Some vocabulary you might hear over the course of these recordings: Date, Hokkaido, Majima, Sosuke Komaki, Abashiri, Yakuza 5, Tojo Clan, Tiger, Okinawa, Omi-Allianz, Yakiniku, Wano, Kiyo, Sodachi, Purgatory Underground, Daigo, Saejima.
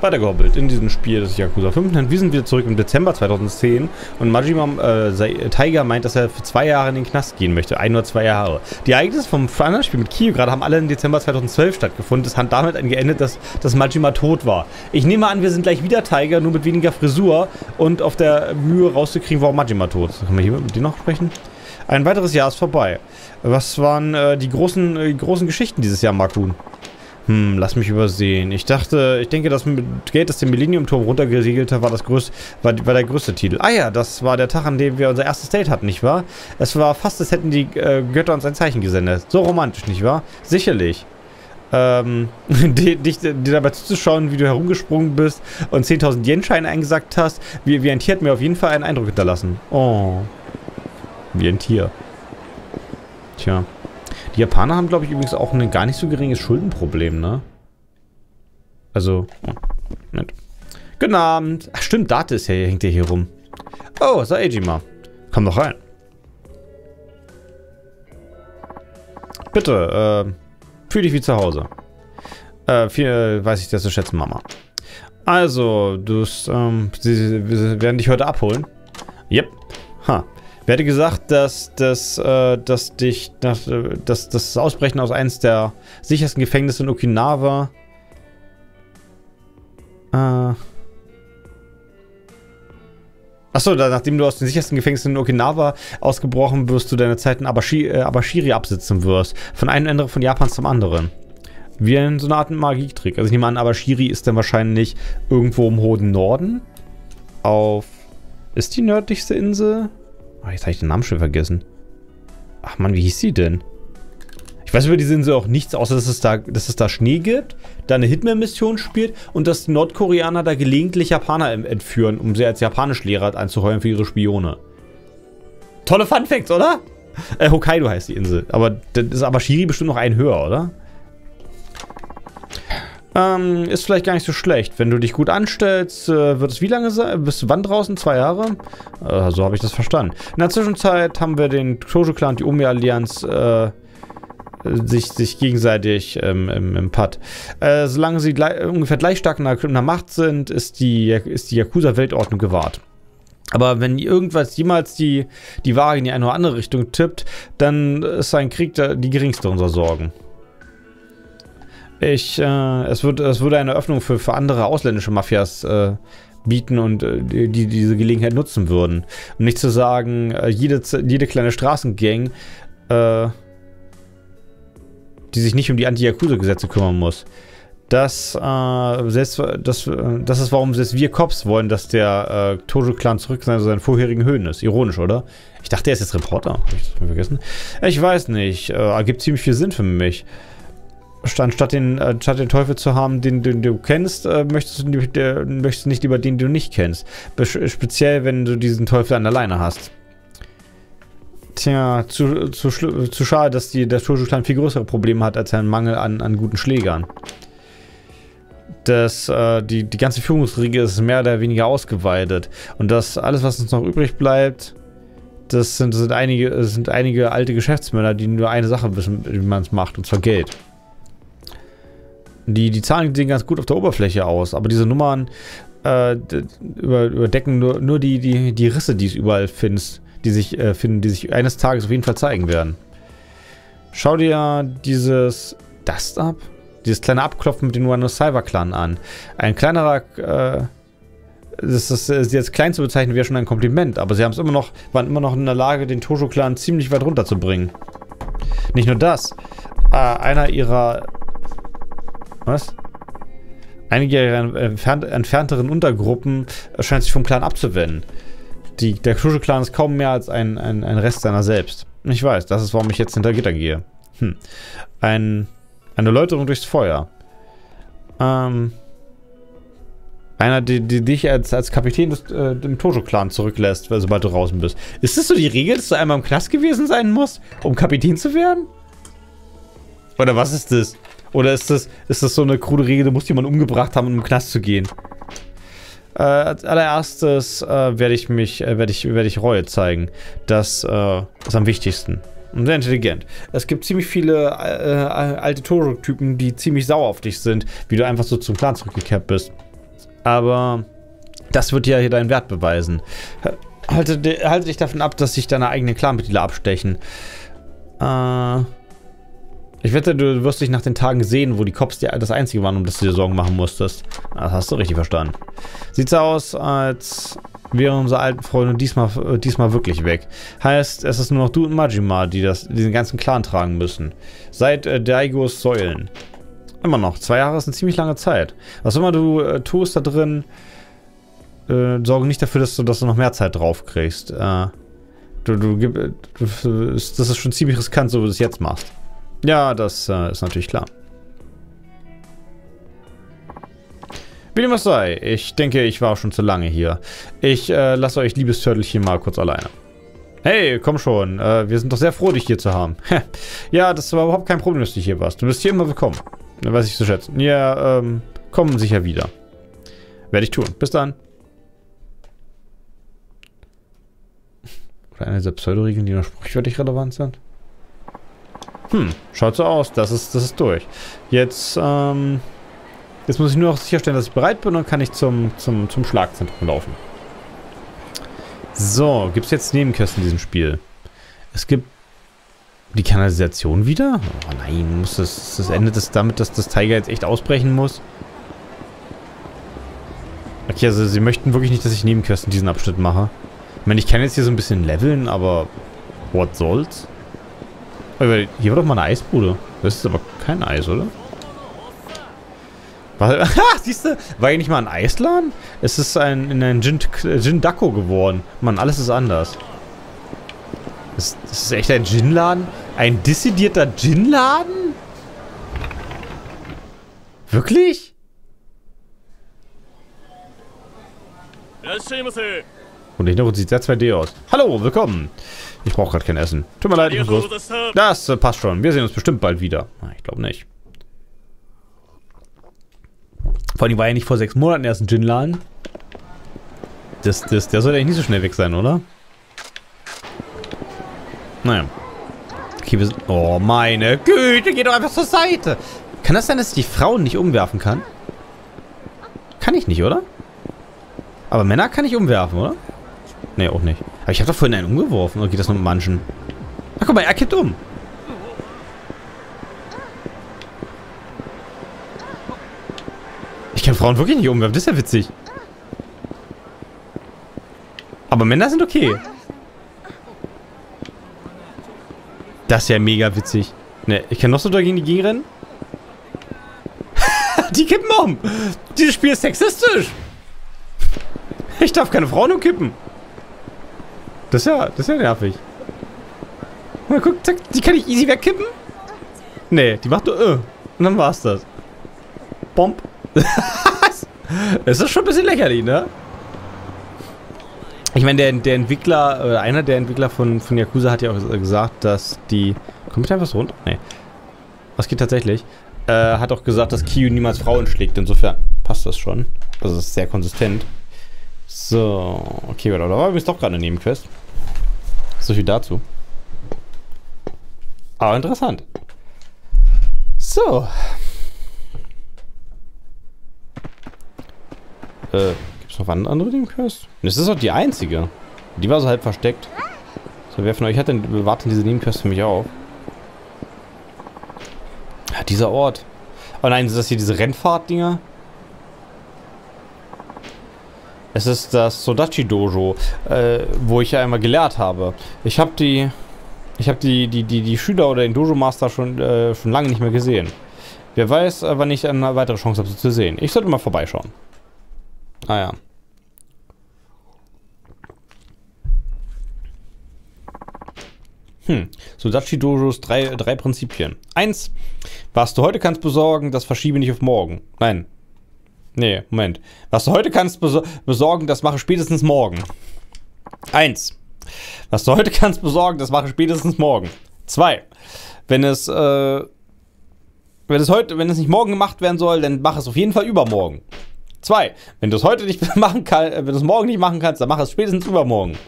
weitergehobbelt in diesem Spiel, das ist Yakuza 5. Dann wir sind wieder zurück im Dezember 2010 und Majima, Tiger meint, dass er für 2 Jahre in den Knast gehen möchte. 1 oder 2 Jahre. Die Ereignisse vom anderen Spiel mit Kiyo gerade haben alle im Dezember 2012 stattgefunden. Das hat damit geendet, dass Majima tot war. Ich nehme an, wir sind gleich wieder Tiger, nur mit weniger Frisur und auf der Mühe rauszukriegen, warum Majima tot ist. Können wir hier mit denen noch sprechen? Ein weiteres Jahr ist vorbei. Was waren die großen Geschichten dieses Jahr, Markun? Lass mich übersehen. Ich denke, das Geld, das den Millennium-Turm runtergesegelt hat, war der größte Titel. Ah ja, das war der Tag, an dem wir unser erstes Date hatten, nicht wahr? Es war fast, als hätten die Götter uns ein Zeichen gesendet. So romantisch, nicht wahr? Sicherlich. Dir dabei zuzuschauen, wie du herumgesprungen bist und 10.000 Yen-Scheine eingesackt hast, wie ein Tier hat mir auf jeden Fall einen Eindruck hinterlassen. Oh. Wie ein Tier. Tja. Die Japaner haben, glaube ich, übrigens auch ein gar nicht so geringes Schuldenproblem, ne? Also, Moment. Guten Abend. Ach stimmt, Date ist ja, hängt ja hier rum. Oh, Saejima. Komm doch rein. Bitte, fühl dich wie zu Hause. Viel weiß ich das zu schätzen, Mama. Also, sie werden dich heute abholen. Yep. Ha. Wer hätte gesagt, dass das Ausbrechen aus eines der sichersten Gefängnisse in Okinawa achso, nachdem du aus den sichersten Gefängnissen in Okinawa ausgebrochen wirst, du deine Zeit in Abashiri absitzen wirst. Von einem Ende von Japans zum anderen. Wie in so einer Art Magietrick. Also ich nehme an, Abashiri ist dann wahrscheinlich irgendwo im hohen Norden. Ist die nördlichste Insel? Oh, jetzt habe ich den Namen schon vergessen. Ach man, wie hieß sie denn? Ich weiß über diese Insel auch nichts, außer dass es da Schnee gibt, da eine Hitman-Mission spielt und dass die Nordkoreaner da gelegentlich Japaner entführen, um sie als Japanischlehrer anzuheuern für ihre Spione. Tolle Funfacts, oder? Hokkaido heißt die Insel. Aber das ist Abashiri bestimmt noch ein höher, oder? Ist vielleicht gar nicht so schlecht. Wenn du dich gut anstellst, wird es wie lange sein? Bist du wann draußen? 2 Jahre? So habe ich das verstanden. In der Zwischenzeit haben wir den Tojo Clan und die Omi-Allianz sich gegenseitig im Pad. Solange sie ungefähr gleich stark in der Macht sind, ist die Yakuza-Weltordnung gewahrt. Aber wenn irgendwas jemals die Waage in die eine oder andere Richtung tippt, dann ist ein Krieg die geringste unserer Sorgen. Es würde eine Öffnung für andere ausländische Mafias bieten und die diese Gelegenheit nutzen würden. Um nicht zu sagen, jede kleine Straßengang, die sich nicht um die Anti-Yakuza-Gesetze kümmern muss. Das ist, warum selbst wir Cops wollen, dass der Tojo-Clan zurück zu seinen vorherigen Höhen ist. Ironisch, oder? Ich dachte, er ist jetzt Reporter. Hab ich das mal vergessen? Ich weiß nicht. Ergibt ziemlich viel Sinn für mich. Statt den Teufel zu haben, den du kennst, möchtest du nicht lieber den du nicht kennst. Speziell, wenn du diesen Teufel an der Leine hast. Tja, zu schade, dass der Tojo-Clan viel größere Probleme hat, als ein Mangel an guten Schlägern. Die ganze Führungsriege ist mehr oder weniger ausgeweidet. Und das alles, was uns noch übrig bleibt, das sind einige alte Geschäftsmänner, die nur eine Sache wissen, wie man es macht, und zwar Geld. Die Zahlen sehen ganz gut auf der Oberfläche aus, aber diese Nummern überdecken nur die Risse, die es überall finden, die sich eines Tages auf jeden Fall zeigen werden. Schau dir dieses kleine Abklopfen mit dem Wano-Cyber-Clan an. Ein kleinerer, das ist jetzt klein zu bezeichnen, wäre schon ein Kompliment, aber sie haben es waren immer noch in der Lage, den Tojo-Clan ziemlich weit runterzubringen. Nicht nur das, einige ihrer entfernteren Untergruppen scheint sich vom Clan abzuwenden. Der Tojo-Clan ist kaum mehr als ein Rest seiner selbst. Ich weiß, das ist, warum ich jetzt hinter Gitter gehe. Eine Läuterung durchs Feuer. Einer, der dich als Kapitän im Tojo-Clan zurücklässt, sobald du draußen bist. Ist das so die Regel, dass du einmal im Knast gewesen sein musst, um Kapitän zu werden? Oder was ist das? Oder ist das so eine krude Regel, du musst jemanden umgebracht haben, um in den Knast zu gehen? Als allererstes werde ich Reue zeigen. Das ist am wichtigsten. Und sehr intelligent. Es gibt ziemlich viele alte Tojo-Typen, die ziemlich sauer auf dich sind, wie du einfach so zum Clan zurückgekehrt bist. Aber das wird ja hier deinen Wert beweisen. Halte dich davon ab, dass sich deine eigenen Clanmitglieder abstechen. Ich wette, du wirst dich nach den Tagen sehen, wo die Cops das Einzige waren, um das du dir Sorgen machen musstest. Das hast du richtig verstanden. Sieht so aus, als wären unsere alten Freunde diesmal wirklich weg. Heißt, es ist nur noch du und Majima, die diesen ganzen Clan tragen müssen. Seit Daigos Säulen. Immer noch. 2 Jahre ist eine ziemlich lange Zeit. Was immer du tust da drin, sorge nicht dafür, dass du noch mehr Zeit drauf kriegst. Das ist schon ziemlich riskant, so wie du es jetzt machst. Ja, das ist natürlich klar. Wie dem was sei, ich denke, ich war schon zu lange hier. Ich lasse euch, liebes Turtelchen, mal kurz alleine. Hey, komm schon, wir sind doch sehr froh, dich hier zu haben. Ja, das war überhaupt kein Problem, dass du hier warst. Du bist hier immer willkommen. Weiß ich zu schätzen. Ja, kommen sicher wieder. Werde ich tun. Bis dann. Oder eine dieser Pseudoregeln, die noch sprichwörtlich relevant sind? Schaut so aus. Das ist durch. Jetzt, jetzt muss ich nur noch sicherstellen, dass ich bereit bin und kann ich zum Schlagzentrum laufen. So, gibt es jetzt Nebenkästen in diesem Spiel? Es gibt die Kanalisation wieder? Oh nein, das endet das damit, dass das Tiger jetzt echt ausbrechen muss? Okay, also sie möchten wirklich nicht, dass ich Nebenkästen in diesem Abschnitt mache. Ich meine, ich kann jetzt hier so ein bisschen leveln, aber what soll's? Hier war doch mal eine Eisbude. Das ist aber kein Eis, oder? Was? Siehst du? War hier nicht mal ein Eisladen? Es ist in ein Gin-Dako geworden. Mann, alles ist anders. Das ist echt ein Gin-Laden? Ein dissidierter Gin-Laden? Wirklich? Und der Hintergrund sieht sehr 2D aus. Hallo, willkommen. Ich brauche gerade kein Essen. Tut mir leid, ich muss los. Das passt schon. Wir sehen uns bestimmt bald wieder. Na, ich glaube nicht. Vor allem war ja nicht vor 6 Monaten erst ein Gin-Laden. Der sollte eigentlich nicht so schnell weg sein, oder? Naja. Okay, oh, meine Güte, geh doch einfach zur Seite. Kann das sein, dass ich die Frauen nicht umwerfen kann? Kann ich nicht, oder? Aber Männer kann ich umwerfen, oder? Nee, auch nicht. Aber ich habe doch vorhin einen umgeworfen. Oder geht das nur mit manchen? Ach, guck mal, er kippt um. Ich kann Frauen wirklich nicht umwerfen. Das ist ja witzig. Aber Männer sind okay. Das ist ja mega witzig. Ne, ich kann noch so doll gegen die Gegner rennen. Die kippen um. Dieses Spiel ist sexistisch. Ich darf keine Frauen umkippen. Das ist ja nervig. Na, guck, zack, die kann ich easy wegkippen. Nee, die macht nur und dann war's das. Bomb. Das ist schon ein bisschen lächerlich, ne? Ich meine, der Entwickler, oder einer der Entwickler von Yakuza hat ja auch gesagt, dass die... Kommt da einfach runter? Nee. Was geht tatsächlich? Hat auch gesagt, dass Kiyo niemals Frauen schlägt. Insofern passt das schon. Also das ist sehr konsistent. So, okay, da war übrigens doch gerade eine Nebenquest. So viel dazu. Aber interessant. So. Gibt es noch eine andere Nebenquest? Das ist doch die einzige. Die war so halb versteckt. So, wer von euch hat denn, warten diese Nebenquest für mich auf? Ja, dieser Ort. Oh nein, sind das hier diese Rennfahrt-Dinger? Es ist das Sodachi-Dojo, wo ich ja einmal gelehrt habe. Ich habe die Schüler oder den Dojo-Master schon lange nicht mehr gesehen. Wer weiß, wann ich eine weitere Chance habe, sie zu sehen. Ich sollte mal vorbeischauen. Ah ja. Sodachi-Dojos 3 Prinzipien. 1. Was du heute kannst besorgen, das verschiebe nicht auf morgen. Nein. Nee, Moment. Was du heute kannst besorgen, das mache spätestens morgen. 1. Was du heute kannst besorgen, das mache spätestens morgen. 2. Wenn es nicht morgen gemacht werden soll, dann mach es auf jeden Fall übermorgen. 2. Wenn du es heute nicht machen kannst, wenn du es morgen nicht machen kannst, dann mach es spätestens übermorgen.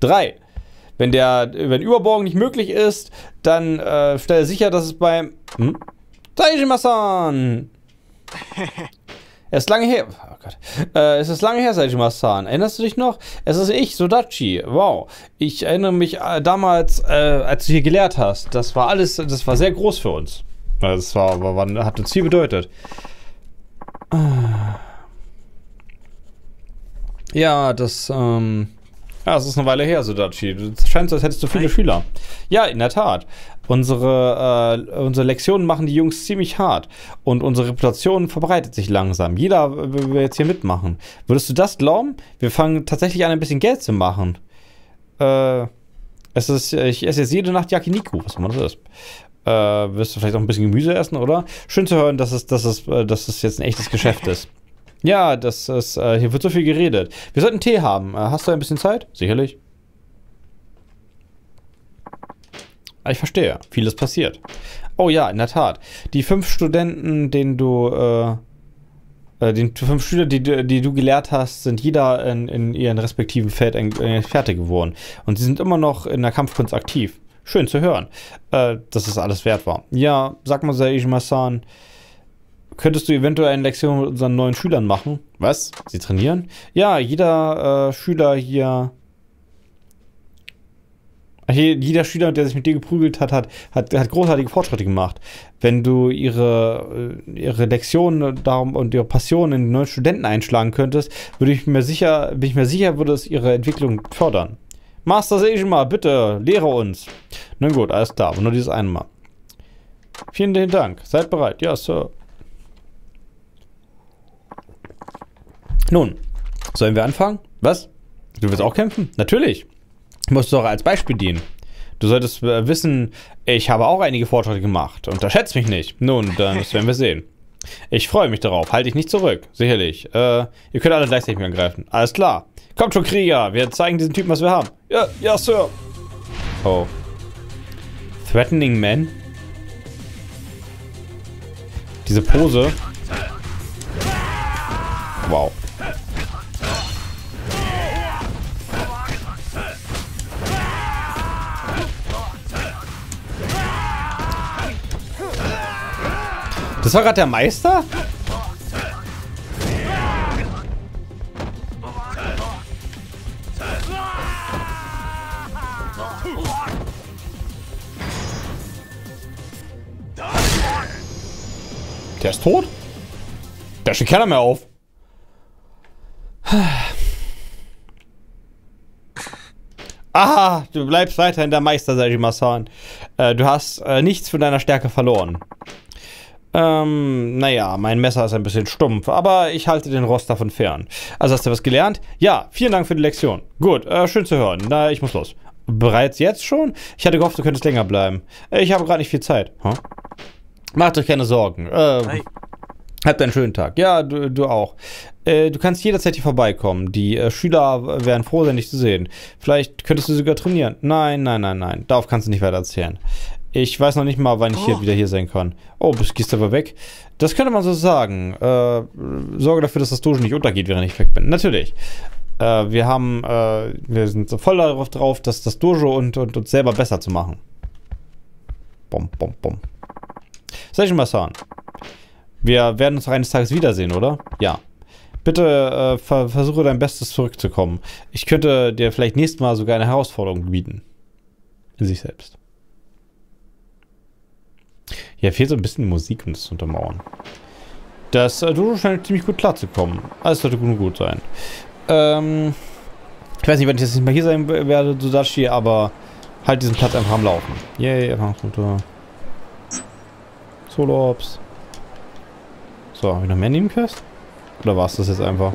3. Wenn übermorgen nicht möglich ist, dann stelle sicher, dass es beim Saejima-san Es ist lange her. Oh Gott. Es ist lange her, Saejima-san. Erinnerst du dich noch? Es ist ich, Sodachi. Wow. Ich erinnere mich damals, als du hier gelehrt hast. Das war alles, das war sehr groß für uns. Das war, hat uns viel bedeutet. Ja, das, ja, es ist eine Weile her, Sodachi. Es scheint so, als hättest du viele Schüler. Ja, in der Tat. Unsere Lektionen machen die Jungs ziemlich hart. Und unsere Reputation verbreitet sich langsam. Jeder will jetzt hier mitmachen. Würdest du das glauben? Wir fangen tatsächlich an, ein bisschen Geld zu machen. Ich esse jetzt jede Nacht Yakiniku, was man das ist. Wirst du vielleicht auch ein bisschen Gemüse essen, oder? Schön zu hören, dass es jetzt ein echtes Geschäft ist. Ja, das ist, hier wird so viel geredet. Wir sollten Tee haben. Hast du ein bisschen Zeit? Sicherlich. Ich verstehe. Vieles passiert. Oh ja, in der Tat. Die 5 Studenten, die fünf Schüler, die du gelehrt hast, sind jeder in ihren respektiven Feld ein Experte geworden. Und sie sind immer noch in der Kampfkunst aktiv. Schön zu hören, dass es alles wert war. Ja, sag mal, Saejima-san, könntest du eventuell eine Lektion mit unseren neuen Schülern machen? Was? Sie trainieren? Ja, jeder Schüler hier... Jeder Schüler, der sich mit dir geprügelt hat, hat großartige Fortschritte gemacht. Wenn du ihre Lektionen darum und ihre Passion in die neuen Studenten einschlagen könntest, bin ich mir sicher, würde es ihre Entwicklung fördern. Master Saejima, bitte, lehre uns. Nun gut, alles klar, aber nur dieses eine Mal. Vielen Dank, seid bereit. Ja, Sir. Nun, sollen wir anfangen? Was? Du willst auch kämpfen? Natürlich. Du musst doch als Beispiel dienen. Du solltest wissen, ich habe auch einige Fortschritte gemacht. Unterschätzt mich nicht. Nun, dann werden wir sehen. Ich freue mich darauf. Halte dich nicht zurück. Sicherlich. Ihr könnt alle gleichzeitig angreifen. Alles klar. Kommt schon, Krieger. Wir zeigen diesen Typen, was wir haben. Ja, ja, Sir. Oh. Threatening Man? Diese Pose. Wow. Das war gerade der Meister? Der ist tot? Da steht keiner mehr auf. Aha, du bleibst weiterhin der Meister, Saejima-san. Du hast nichts von deiner Stärke verloren. Naja, mein Messer ist ein bisschen stumpf, aber ich halte den Rost davon fern. Also hast du was gelernt? Ja, vielen Dank für die Lektion. Gut, schön zu hören. Na, ich muss los. Bereits jetzt schon? Ich hatte gehofft, du könntest länger bleiben. Ich habe gerade nicht viel Zeit. Huh? Macht euch keine Sorgen. Habt einen schönen Tag. Ja, du auch. Du kannst jederzeit hier vorbeikommen. Die Schüler wären froh, dich zu sehen. Vielleicht könntest du sogar trainieren. Nein, nein, nein, nein. Darauf kannst du nicht weiter erzählen. Ich weiß noch nicht mal, wann ich wieder hier sein kann. Oh, du gehst aber weg. Das könnte man so sagen. Sorge dafür, dass das Dojo nicht untergeht, während ich weg bin. Natürlich. Wir sind so voll darauf drauf, dass das Dojo und uns selber besser zu machen. Bom, bom, bom. Saejima-san. Wir werden uns doch eines Tages wiedersehen, oder? Ja. Bitte versuche dein Bestes zurückzukommen. Ich könnte dir vielleicht nächstes Mal sogar eine Herausforderung bieten. In sich selbst. Hier fehlt so ein bisschen Musik, um das zu untermauern. Das Dojo scheint ziemlich gut klarzukommen. Alles sollte gut sein. Ich weiß nicht, wenn ich jetzt nicht mal hier sein werde, Sodachi, aber halt diesen Platz einfach am Laufen. Yay, Erfahrungsmotor. Solo-Ops. So, habe ich noch mehr Nebenquests? Oder war es das jetzt einfach?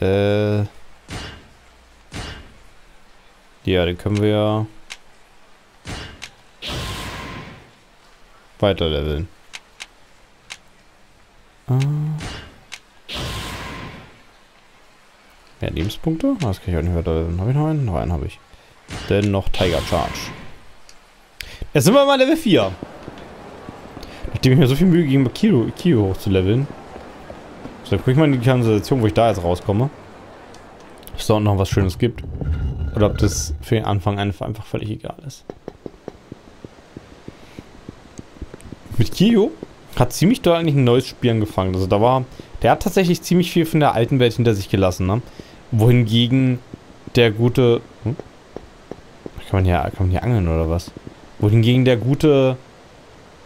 Ja, den können wir ja... weiter leveln. Mehr Lebenspunkte? Das kann ich auch nicht weiter leveln. Habe ich noch einen? Noch einen habe ich. Denn noch Tiger Charge. Jetzt sind wir mal Level 4. Nachdem ich mir so viel Mühe gegen Kiyo hoch zu leveln. So, guck ich mal in die Kanalisation, wo ich da jetzt rauskomme. Ob es da noch was Schönes gibt. Oder ob das für den Anfang einfach völlig egal ist. Mit Kiyo? hat ziemlich doll eigentlich ein neues Spiel angefangen. Also da war, der hat tatsächlich ziemlich viel von der alten Welt hinter sich gelassen, ne? Wohingegen der gute, kann man hier angeln oder was? Wohingegen der gute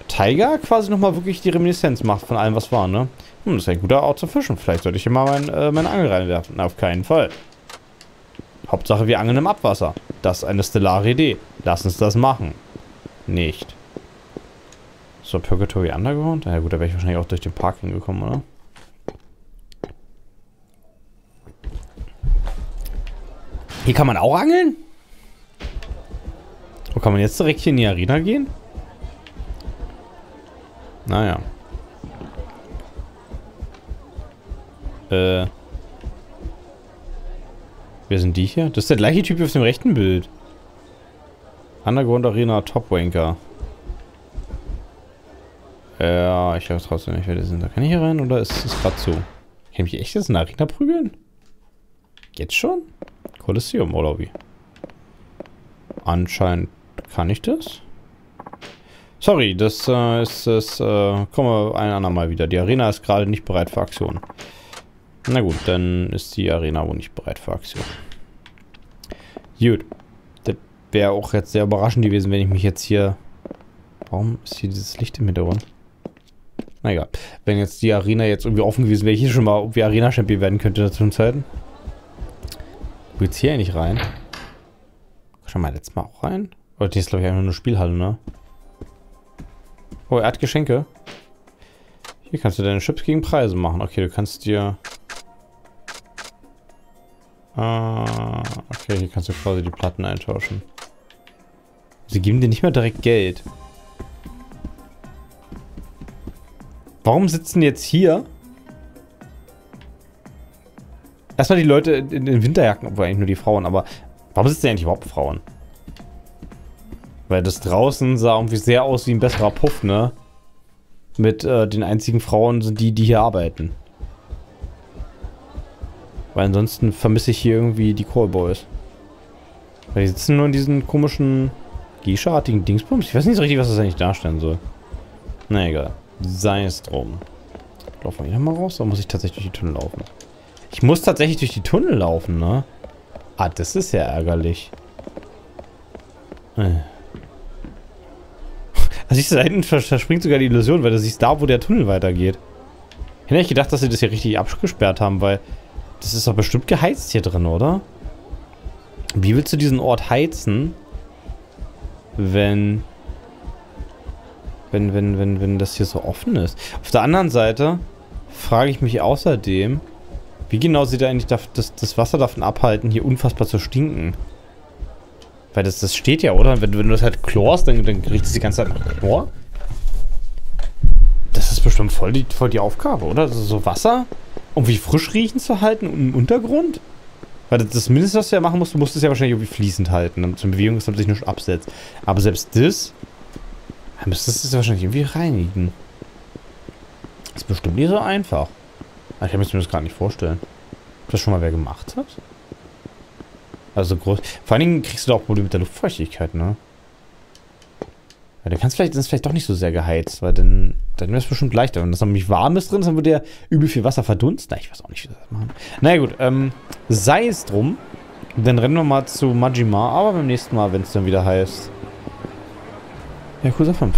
Tiger quasi nochmal wirklich die Reminiszenz macht von allem, was war, ne? Hm, das ist ein guter Ort zu fischen. Vielleicht sollte ich hier mal meine Angel reinwerfen. Na, auf keinen Fall. Hauptsache, wir angeln im Abwasser. Das ist eine stellare Idee. Lass uns das machen. Nicht. So, Purgatory Underground. Na ja, gut, da wäre ich wahrscheinlich auch durch den Park hingekommen, oder? Hier kann man auch angeln? Oh, kann man jetzt direkt hier in die Arena gehen? Naja. Wer sind die hier? Das ist der gleiche Typ wie auf dem rechten Bild. Underground Arena Top Wanker. Ja, ich weiß trotzdem nicht, wer die sind. Da kann ich hier rein oder ist es gerade zu? Kann ich mich echt jetzt in der Arena prügeln? Jetzt schon? Kolosseum oder wie? Anscheinend kann ich das. Sorry, das komme ein andermal wieder. Die Arena ist gerade nicht bereit für Aktion. Na gut, dann ist die Arena wohl nicht bereit für Aktion. Gut. Das wäre auch jetzt sehr überraschend gewesen, wenn ich mich jetzt hier... Warum ist hier dieses Licht im Hintergrund? Na egal. Wenn jetzt die Arena jetzt irgendwie offen gewesen wäre, ich hier schon mal, ob wir Arena-Champion werden könnte in der Zwischenzeit. Wo geht's hier eigentlich rein? Schon mal letztes Mal auch rein? Oder die ist glaube ich einfach nur eine Spielhalle, ne? Oh, er hat Geschenke. Hier kannst du deine Chips gegen Preise machen. Okay, du kannst dir... Ah, okay, hier kannst du quasi die Platten eintauschen. Sie geben dir nicht mehr direkt Geld. Warum sitzen jetzt hier erstmal die Leute in den Winterjacken, obwohl eigentlich nur die Frauen, aber warum sitzen eigentlich überhaupt Frauen? Weil das draußen sah irgendwie sehr aus wie ein besserer Puff, ne? Mit den einzigen Frauen sind die, die hier arbeiten. Weil ansonsten vermisse ich hier irgendwie die Callboys. Weil die sitzen nur in diesen komischen Geisha-artigen Dingsbums. Ich weiß nicht so richtig, was das eigentlich darstellen soll. Na egal. Sei es drum. Laufen wir hier mal raus, oder muss ich tatsächlich durch die Tunnel laufen? Ich muss tatsächlich durch die Tunnel laufen, ne? Ah, das ist ja ärgerlich. Also ich da hinten verspringt sogar die Illusion, weil du siehst da, wo der Tunnel weitergeht. Ich hätte nicht gedacht, dass sie das hier richtig abgesperrt haben, weil das ist doch bestimmt geheizt hier drin, oder? Wie willst du diesen Ort heizen, wenn das hier so offen ist? Auf der anderen Seite frage ich mich außerdem, wie genau sie da eigentlich das Wasser davon abhalten, hier unfassbar zu stinken. Weil das steht ja, oder? Wenn du das halt chlorst, dann riecht es die ganze Zeit nach Chlor. Das ist bestimmt voll die Aufgabe, oder? Also so Wasser, um wie frisch riechen zu halten im Untergrund. Weil das Mindeste, was du ja machen musst, du musst es ja wahrscheinlich irgendwie fließend halten, damit es in Bewegung ist, damit es sich nicht absetzt. Aber selbst das, dann müsstest du es ja wahrscheinlich irgendwie reinigen. Das ist bestimmt nicht so einfach. Ich kann mir das gar nicht vorstellen. Ob das schon mal wer gemacht hat? Also groß. Vor allen Dingen kriegst du da auch Probleme mit der Luftfeuchtigkeit, ne? Ja, dann kannst vielleicht, das ist vielleicht doch nicht so sehr geheizt, weil dann wäre es bestimmt leichter. Wenn das nämlich warm ist drin, dann würde ja übel viel Wasser verdunsten. Na, ich weiß auch nicht, wie das machen. Na gut, sei es drum. Dann rennen wir mal zu Majima, aber beim nächsten Mal, wenn es dann wieder heißt. Yakuza 5.